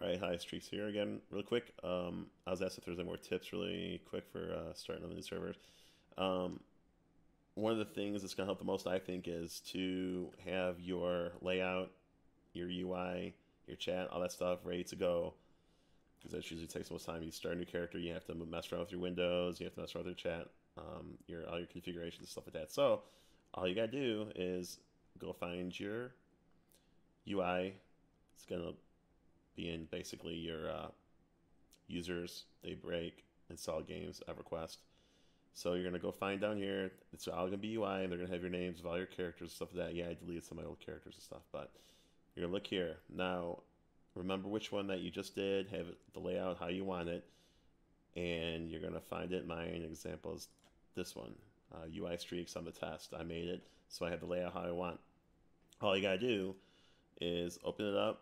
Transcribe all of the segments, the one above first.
All right, hi, Streaks here again, real quick. I was asked if there's any more tips really quick for starting up a new server. One of the things that's going to help the most, I think, is to have your layout, your UI, your chat, all that stuff ready to go, because that usually takes the most time. You start a new character, you have to mess around with your windows, you have to mess around with your chat, all your configurations and stuff like that. So all you got to do is go find your UI. It's going to be in basically your users, they break, install games, EverQuest. So you're going to go find down here. It's all going to be UI, and they're going to have your names, all your characters, stuff like that. Yeah, I deleted some of my old characters and stuff, but you're going to look here. Now, remember which one that you just did, have the layout how you want it, and you're going to find it. My example is this one, UI Streaks on the test. I made it, so I have the layout how I want. All you got to do is open it up.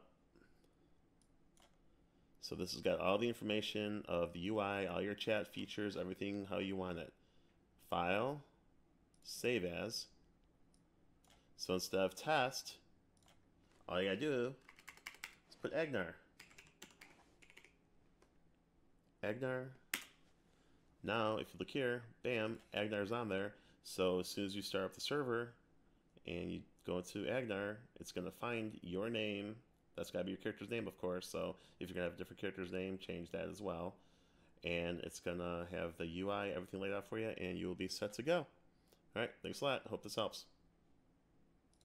So this has got all the information of the UI, all your chat features, everything how you want it. File, save as. So instead of test, all you gotta do is put Agnarr. Agnarr. Now, if you look here, bam, Agnarr's on there. So as soon as you start up the server and you go to Agnarr, it's gonna find your name. That's got to be your character's name, of course. So if you're going to have a different character's name, change that as well. And it's going to have the UI, everything laid out for you, and you will be set to go. All right, thanks a lot. Hope this helps.